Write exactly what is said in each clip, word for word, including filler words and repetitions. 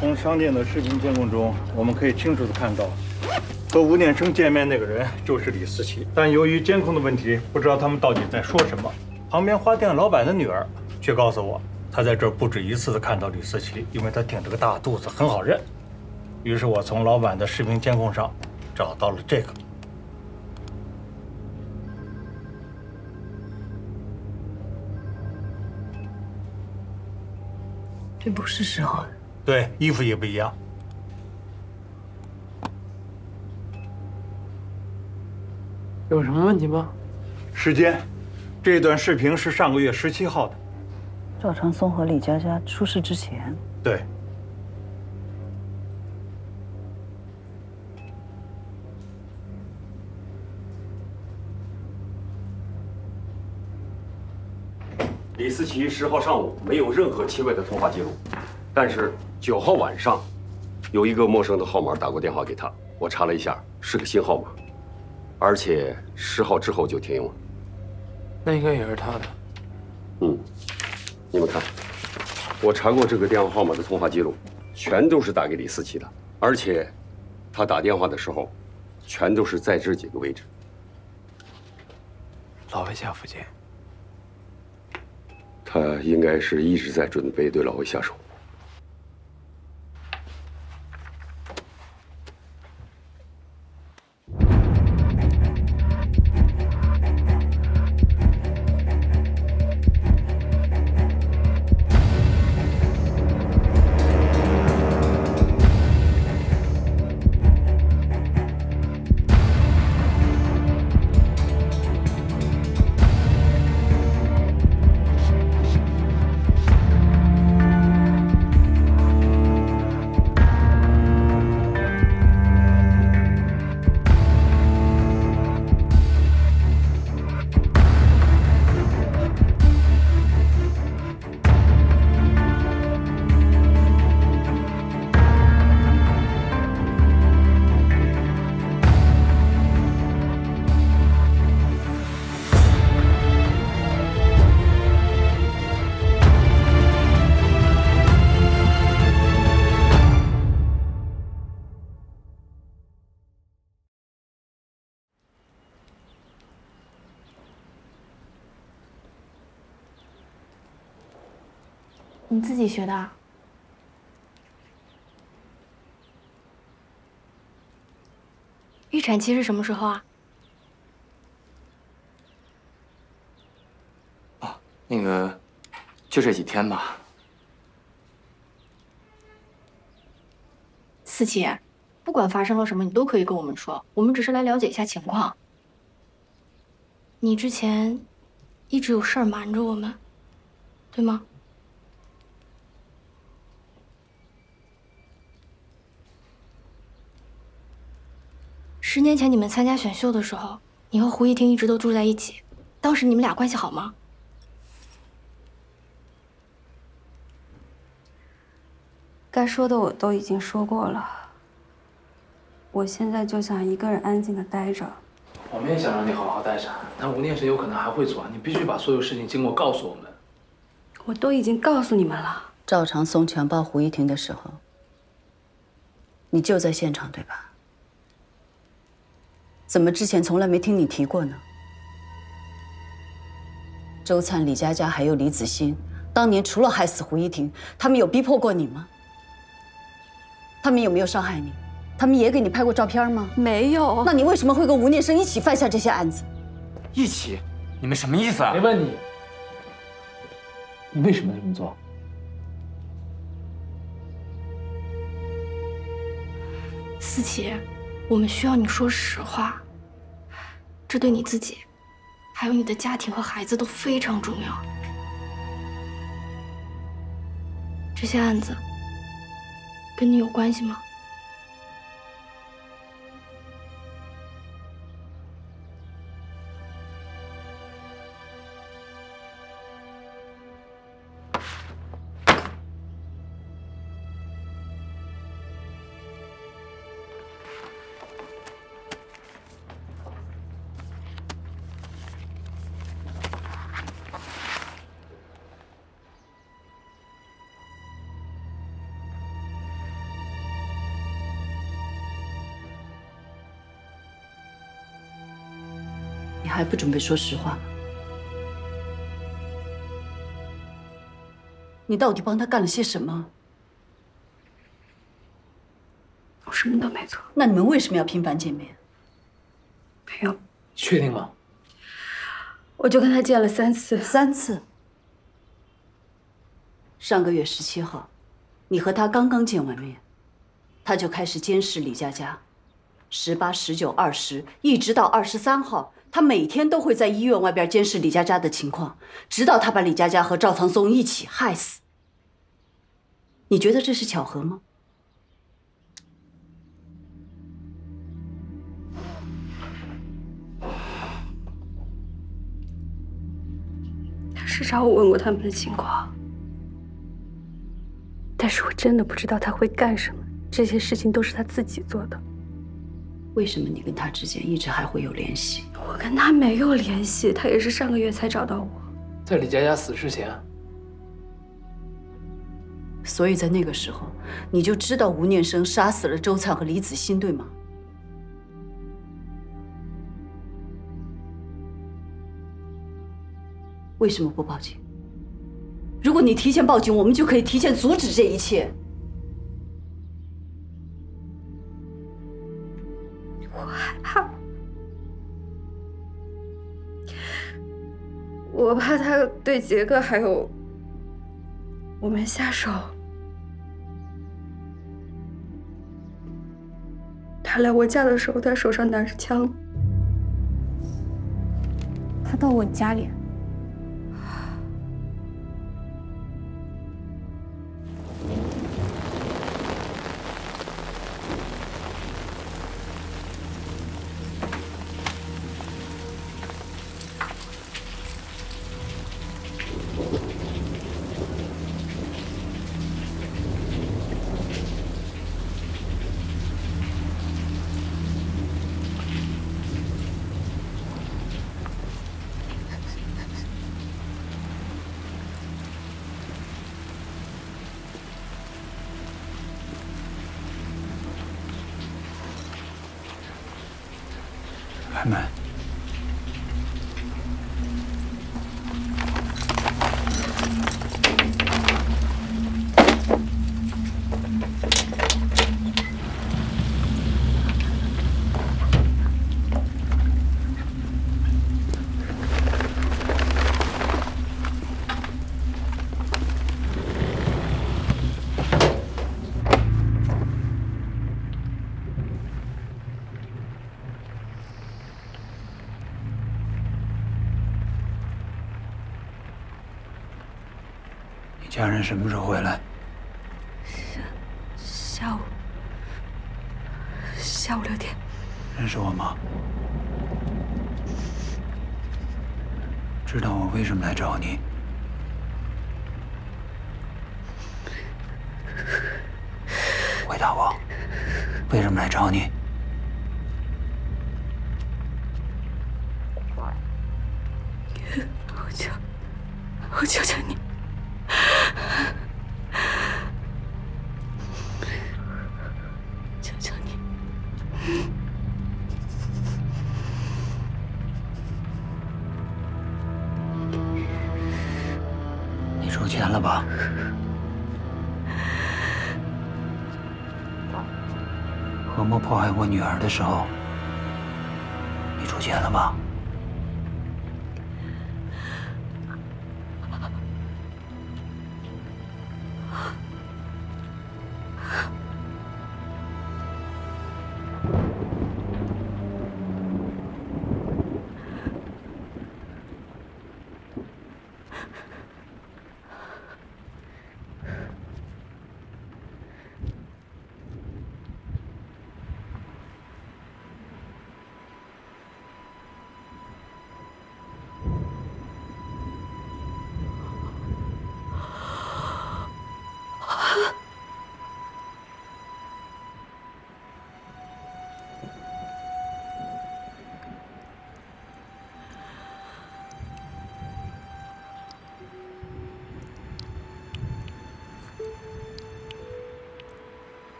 从商店的视频监控中，我们可以清楚地看到，和吴念生见面那个人就是李思琪。但由于监控的问题，不知道他们到底在说什么。旁边花店老板的女儿却告诉我，她在这儿不止一次地看到李思琪，因为她顶着个大肚子，很好认。于是我从老板的视频监控上找到了这个。 这不是时候。对，衣服也不一样。有什么问题吗？时间，这段视频是上个月十七号的。赵长松和李佳佳出事之前。对。李思琪十号上午没有任何亲卫的通话记录，但是九号晚上，有一个陌生的号码打过电话给她，我查了一下，是个新号码，而且十号之后就停用了。那应该也是她的。嗯，你们看，我查过这个电话号码的通话记录，全都是打给李思琪的，而且，她打电话的时候，全都是在这几个位置。老魏家附近。 他应该是一直在准备对老魏下手。你自己学的啊？预产期是什么时候啊？哦，那个，就这几天吧。思琪，不管发生了什么，你都可以跟我们说，我们只是来了解一下情况。你之前一直有事儿瞒着我们，对吗？ 十年前你们参加选秀的时候，你和胡一婷一直都住在一起。当时你们俩关系好吗？该说的我都已经说过了。我现在就想一个人安静的待着。我们也想让你好好待着，但吴念生有可能还会做，你必须把所有事情经过告诉我们。我都已经告诉你们了。赵长松强暴胡一婷的时候，你就在现场对吧？ 怎么之前从来没听你提过呢？周灿、李佳佳还有李子欣，当年除了害死胡一婷，他们有逼迫过你吗？他们有没有伤害你？他们也给你拍过照片吗？没有。那你为什么会跟吴念生一起犯下这些案子？一起？你们什么意思啊？没问你，你为什么要这么做？思琪。 我们需要你说实话，这对你自己，还有你的家庭和孩子都非常重要。这些案子跟你有关系吗？还不准备说实话？你到底帮他干了些什么？我什么都没做。那你们为什么要频繁见面？没有。确定吗？我就跟他见了三次。三次。上个月十七号，你和他刚刚见完面，他就开始监视李佳佳。 十八、十九、二十，一直到二十三号，他每天都会在医院外边监视李佳佳的情况，直到他把李佳佳和赵长松一起害死。你觉得这是巧合吗？他是找我问过他们的情况，但是我真的不知道他会干什么，这些事情都是他自己做的。 为什么你跟他之间一直还会有联系？我跟他没有联系，他也是上个月才找到我。在李佳佳死之前，所以在那个时候，你就知道吴念生杀死了周灿和李子欣，对吗？为什么不报警？如果你提前报警，我们就可以提前阻止这一切。 我怕他对杰哥还有我们下手，他来我家的时候，他手上拿着枪。他到我家里，开门。家人什么时候回来？下下午，下午六点。认识我吗？知道我为什么来找你？回答我，为什么来找你？ 女儿的时候，你出钱了吧？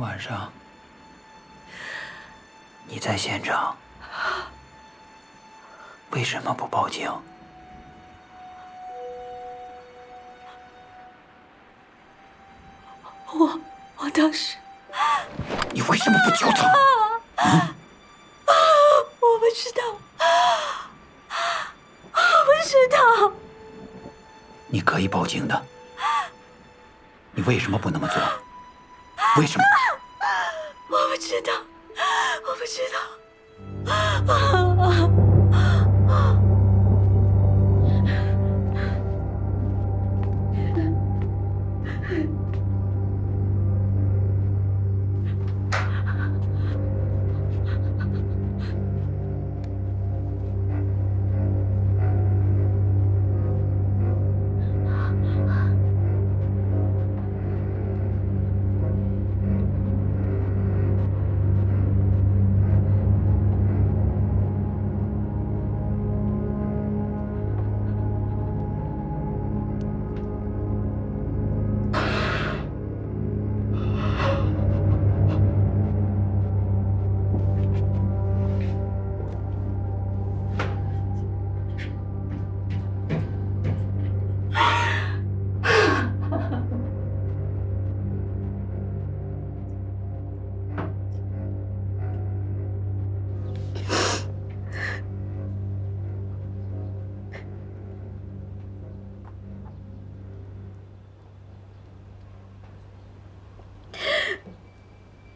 晚上，你在现场，为什么不报警？我我当时，你为什么不救他？啊啊！我不知道，我不知道。你可以报警的，你为什么不那么做？为什么？我不知道。 我不知道、啊。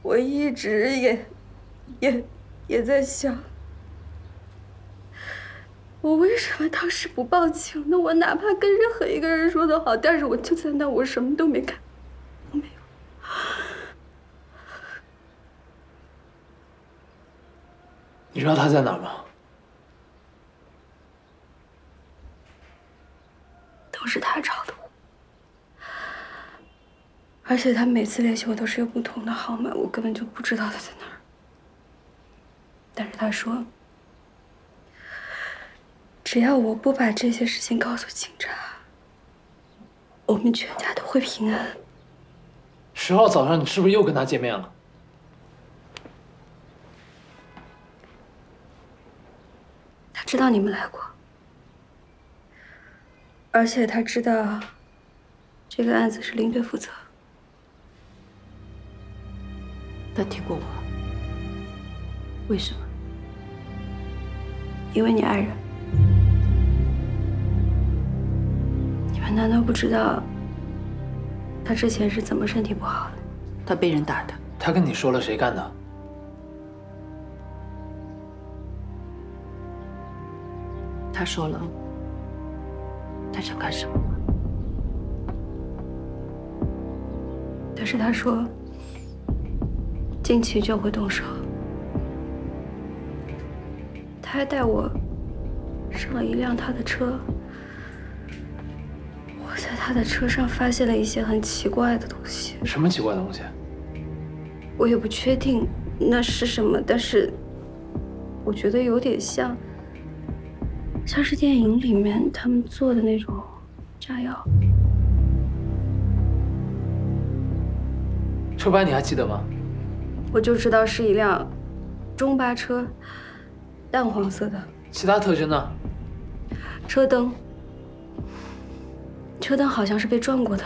我一直也，也，也在想，我为什么当时不报警呢？我哪怕跟任何一个人说都好，但是我就在那，我什么都没干，我没有。你知道他在哪吗？都是他找的我。 而且他每次联系我都是用不同的号码，我根本就不知道他在哪儿。但是他说，只要我不把这些事情告诉警察，我们全家都会平安。十号早上你是不是又跟他见面了？他知道你们来过，而且他知道这个案子是林队负责。 但听过我，为什么？因为你爱人。你们难道不知道他之前是怎么身体不好的？他被人打的。他跟你说了谁干的？他说了。他想干什么？但是他说。 近期就会动手，他还带我上了一辆他的车。我在他的车上发现了一些很奇怪的东西。什么奇怪的东西？我也不确定那是什么，但是我觉得有点像，像是电影里面他们做的那种炸药。车牌你还记得吗？ 我就知道是一辆中巴车，淡黄色的。其他特征呢？车灯，车灯好像是被撞过的。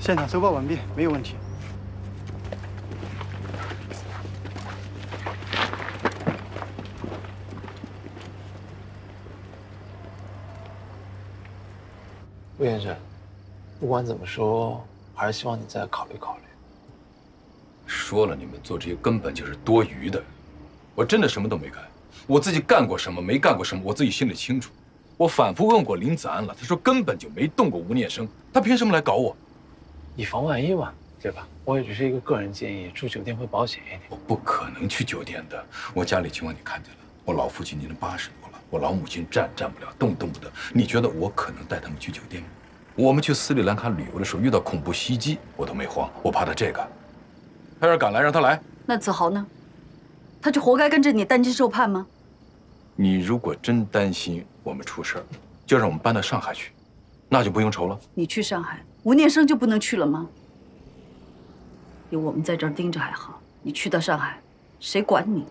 现场收报完毕，没有问题。魏先生，不管怎么说，还是希望你再考虑考虑。说了，你们做这些根本就是多余的。我真的什么都没干，我自己干过什么，没干过什么，我自己心里清楚。 我反复问过林子安了，他说根本就没动过吴念生，他凭什么来搞我？以防万一嘛，对吧？我也只是一个个人建议，住酒店会保险一点。我不可能去酒店的，我家里情况你看见了，我老父亲年龄八十多了，我老母亲站站不了，动动不得。你觉得我可能带他们去酒店吗？我们去斯里兰卡旅游的时候遇到恐怖袭击，我都没慌，我怕他这个。他要是敢来，让他来。那子豪呢？他就活该跟着你担惊受怕吗？ 你如果真担心我们出事儿，就让我们搬到上海去，那就不用愁了。你去上海，吴念生就不能去了吗？有我们在这儿盯着还好，你去到上海，谁管你？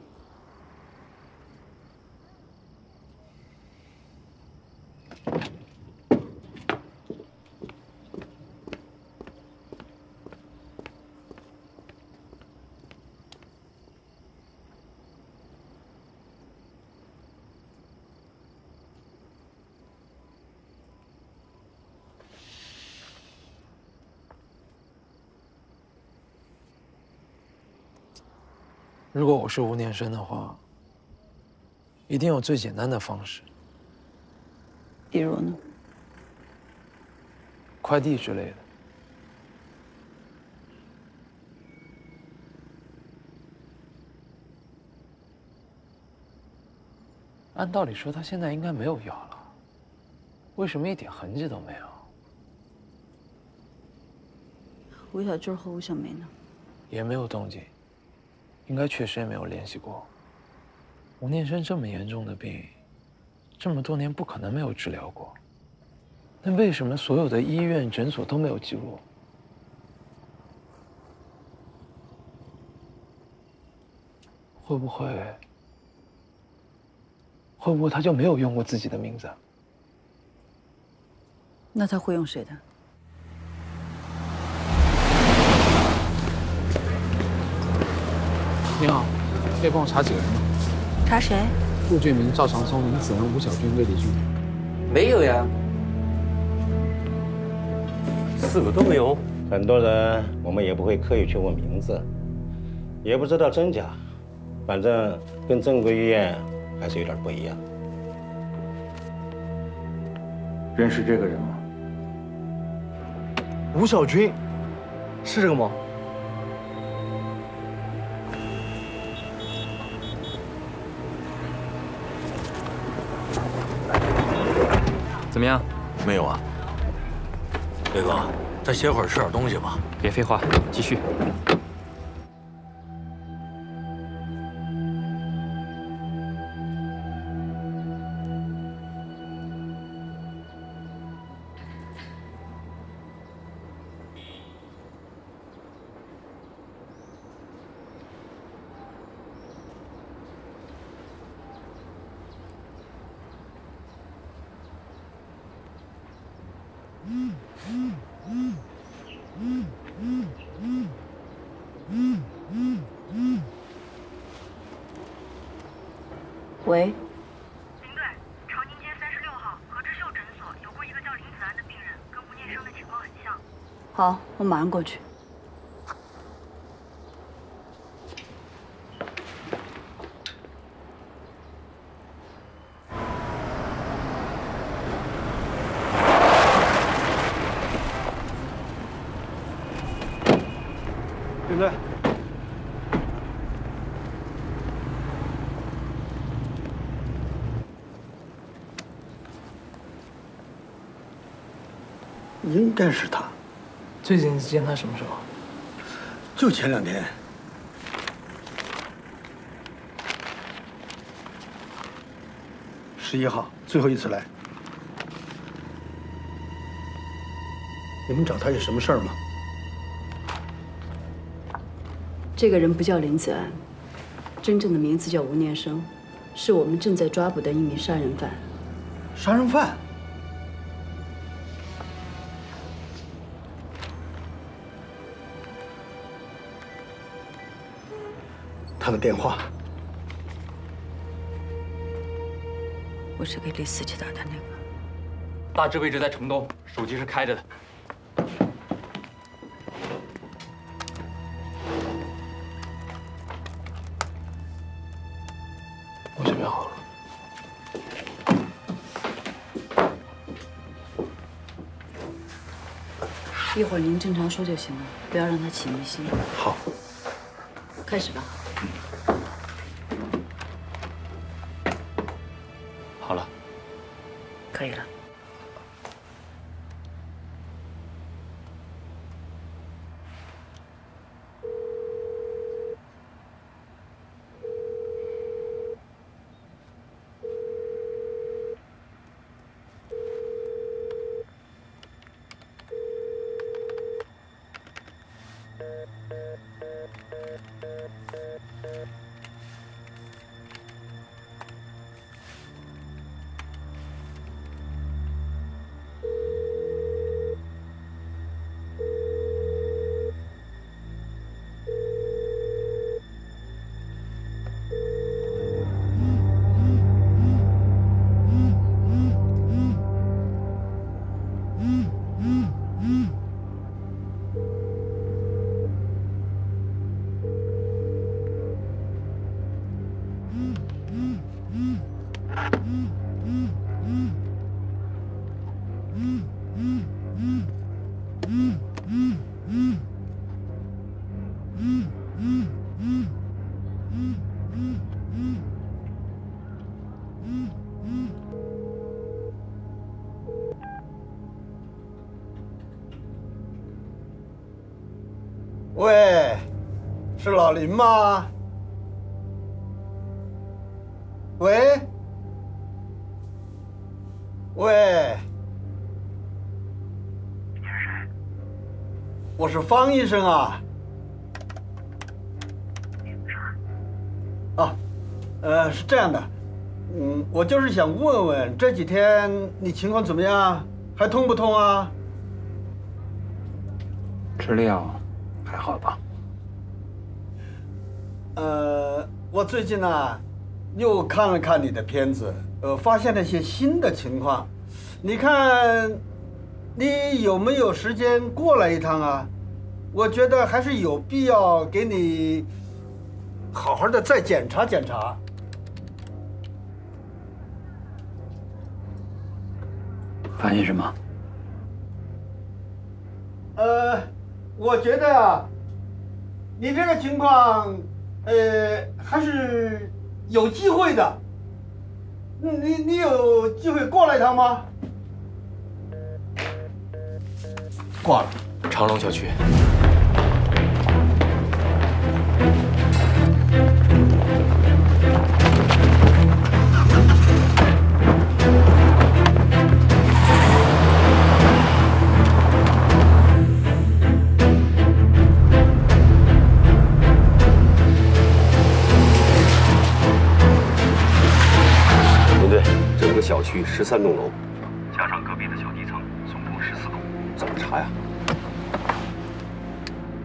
如果我是吴念生的话，一定有最简单的方式。比如呢？快递之类的。按道理说，他现在应该没有药了，为什么一点痕迹都没有？吴小军和吴小梅呢？也没有动静。 应该确实也没有联系过。吴念生这么严重的病，这么多年不可能没有治疗过。那为什么所有的医院、诊所都没有记录？会不会？会不会他就没有用过自己的名字？那他会用谁的？ 你好，可以帮我查几个人吗？查谁？陆俊明、赵长松、林子安、吴小军、魏立军。没有呀，四个都没有。很多人我们也不会刻意去问名字，也不知道真假，反正跟正规医院还是有点不一样。认识这个人吗？吴小军，是这个吗？ 怎么样？没有啊，雷哥，再歇会儿，吃点东西吧。别废话，继续。喂，林队，长宁街三十六号何之秀诊所有过一个叫林子安的病人，跟吴念生的情况很像。好，我马上过去。林队。 应该是他。最近见他什么时候？就前两天。十一号最后一次来。你们找他有什么事儿吗？这个人不叫林子安，真正的名字叫吴念生，是我们正在抓捕的一名杀人犯。杀人犯？他的电话。我是给李司机打的那个。大致位置在城东，手机是开着的。 一会儿您正常说就行了，不要让他起疑心。好，开始吧。嗯、好了，可以了。喂，是老林吗？喂，喂，你是谁？我是方医生啊。你怎么说？啊，呃，是这样的，嗯，我就是想问问这几天你情况怎么样，还痛不痛啊？吃药。 还好吧？呃，我最近呢，又看了看你的片子，呃，发现了一些新的情况。你看，你有没有时间过来一趟啊？我觉得还是有必要给你好好的再检查检查。发现什么？呃。 我觉得啊，你这个情况，呃，还是有机会的。你你有机会过来一趟吗？挂了，长隆小区。小区十三栋楼，加上隔壁的小低层，总共十四栋。怎么查呀？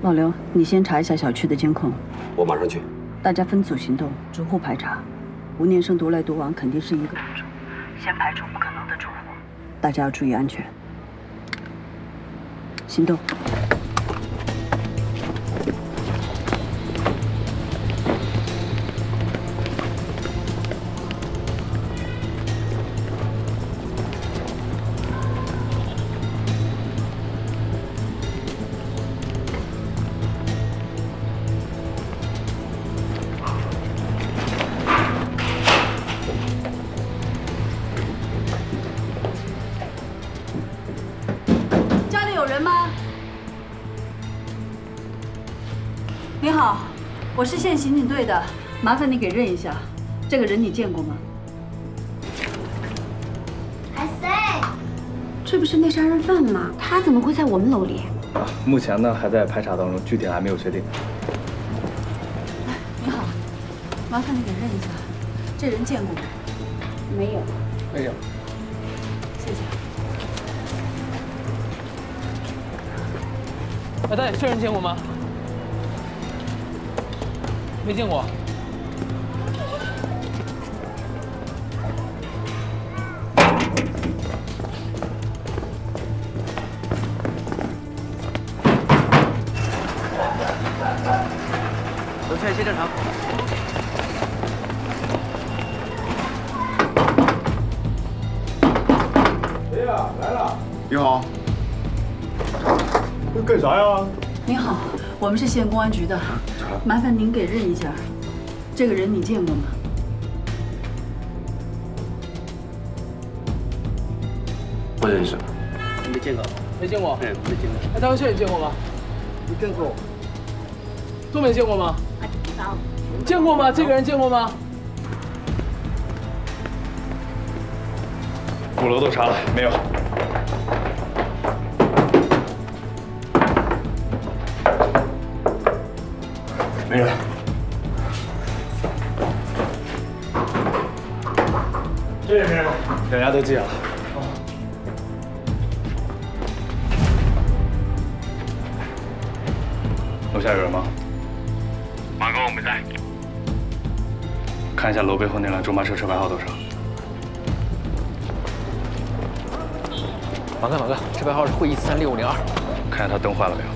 老刘，你先查一下小区的监控。我马上去。大家分组行动，逐户排查。吴念生独来独往，肯定是一个凶手，先排除不可能的住户。大家要注意安全。行动。 我是县刑警队的，麻烦你给认一下，这个人你见过吗？哎谁？这不是那杀人犯吗？他怎么会在我们楼里？啊，目前呢还在排查当中，具体还没有确定。哎，你好，麻烦你给认一下，这人见过吗？没有。没有。谢谢。哎，大姐，这人见过吗？ 哎，没见过。走，切切正常。 你好，这干啥呀？您好，我们是县公安局的，麻烦您给认一下，这个人你见过吗？不认识，没见过，没见过，嗯，没见过。哎，大文秀你见过吗？没见过。都没见过吗？见过吗？这个人见过吗？鼓楼都查了，没有。 没人。这也没人，两家都戒了。楼下有人吗？马哥，我没在。看一下楼背后那辆中巴车车牌号多少？马哥，马哥，车牌号是会一三六五零二。看一下他灯坏了没有？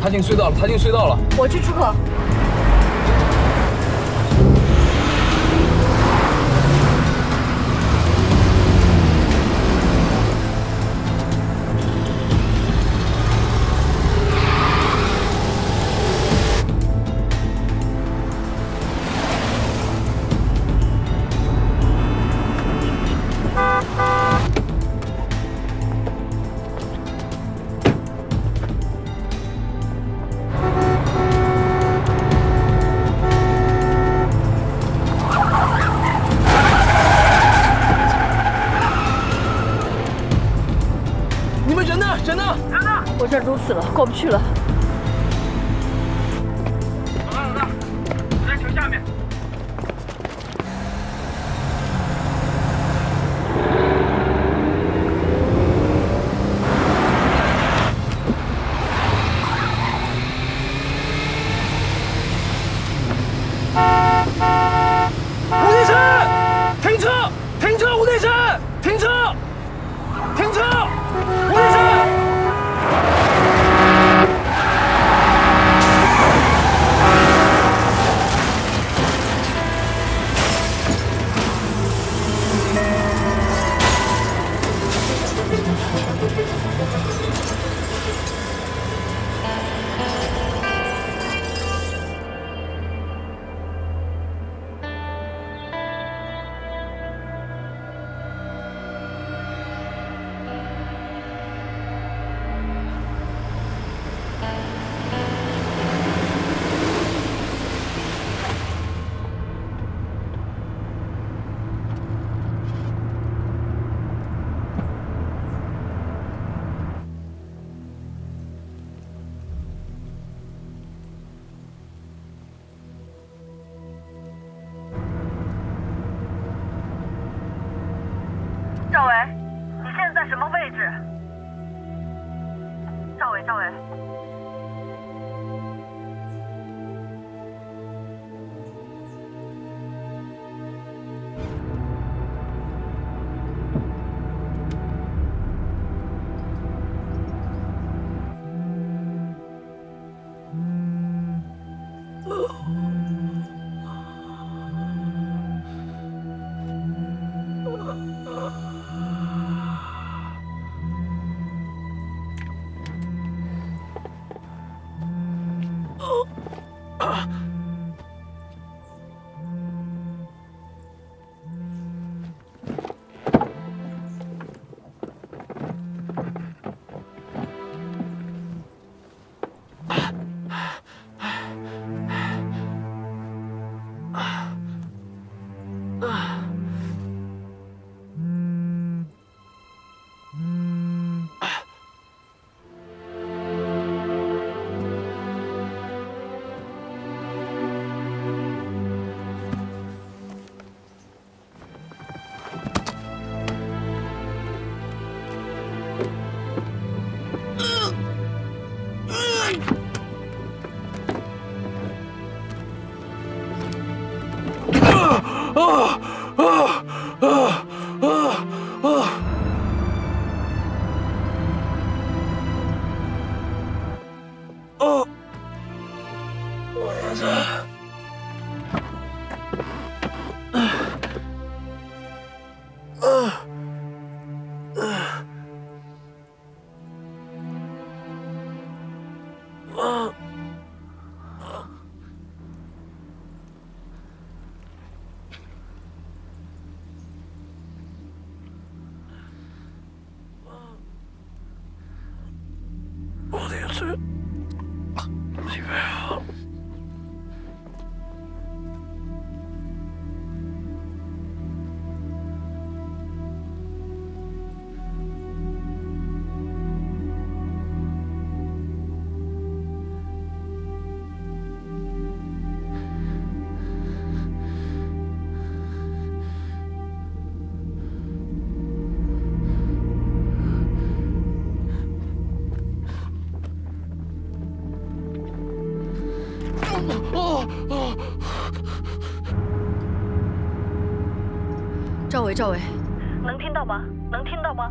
他进隧道了，他进隧道了。我去出口。过不去了。老大，老大，我在桥下面。吴念山，停车！停车！吴念山，停车！停车！吴念山。啊啊啊啊啊！哦，我儿子，啊啊啊！啊 赵伟，赵伟，能听到吗？能听到吗？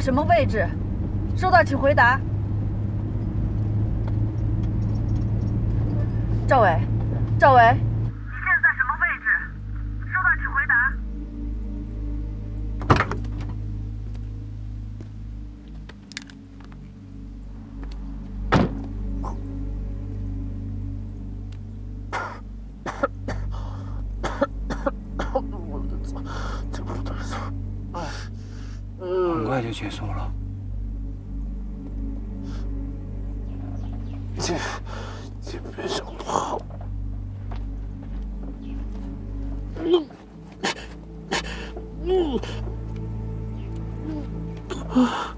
什么位置？收到，请回答。赵伟，赵伟，你现在什么位置？收到，请回答。我的操！这不对了。 很快就结束了。这，这别想跑。嗯，嗯，啊，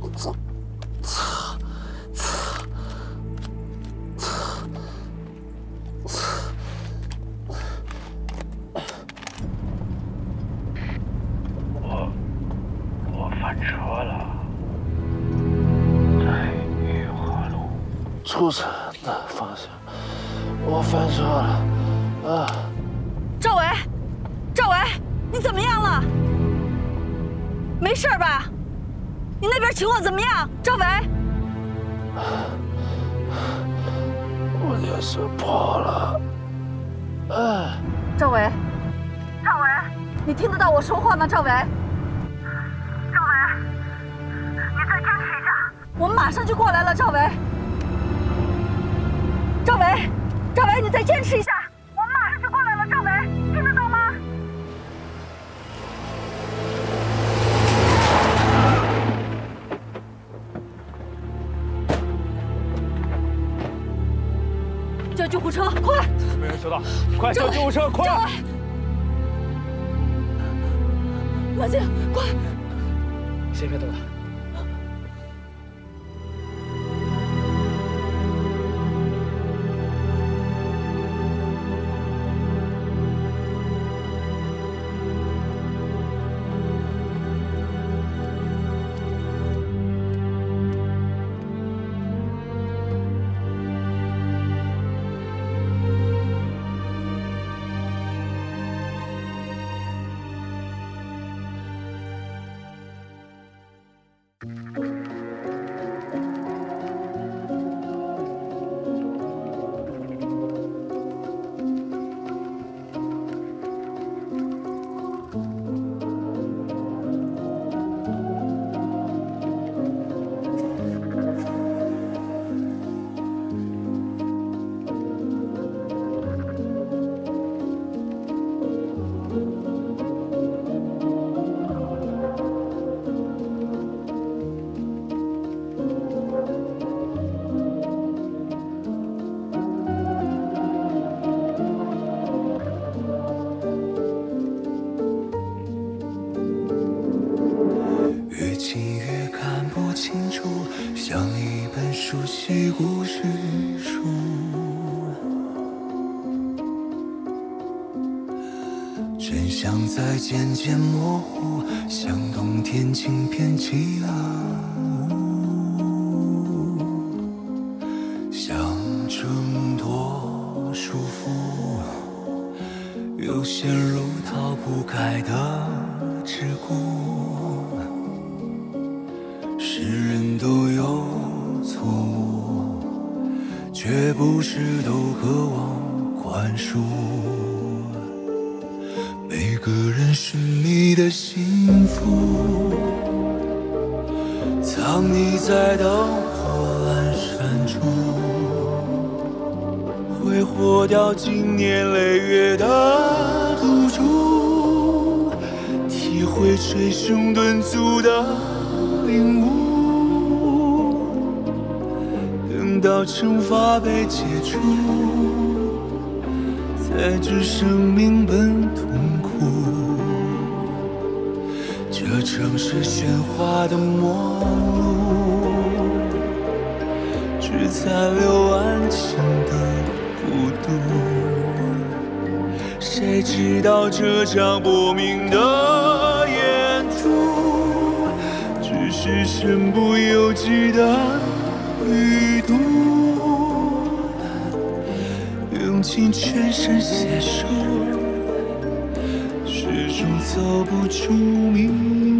我操！ 出城的方向，我翻车了啊！赵伟，赵伟，你怎么样了？没事吧？你那边情况怎么样，赵伟？我就是跑了。哎，赵伟，赵伟，你听得到我说话吗？赵伟，赵伟，你再坚持一下，我们马上就过来了，赵伟。 赵伟，赵伟，你再坚持一下，我们马上就过来了。赵伟，听得到吗？叫救护车，快！没人收到，快叫救护车，快！马静，快！先别动了。起故事书，真相在渐渐模糊，像冬天晴偏起了雾，想挣脱束缚，又陷入逃不开的桎梏。世人都有错误，却不是都渴望宽恕。每个人寻觅的幸福，藏匿在灯火阑珊处，挥霍掉经年累月的赌注，体会捶胸顿足的领悟。到惩罚被解除，才知生命本痛苦。这城市喧哗的末路，只残留安静的孤独。谁知道这场薄命的演出，只是身不由己的余毒，用尽全身解数，始终走不出迷。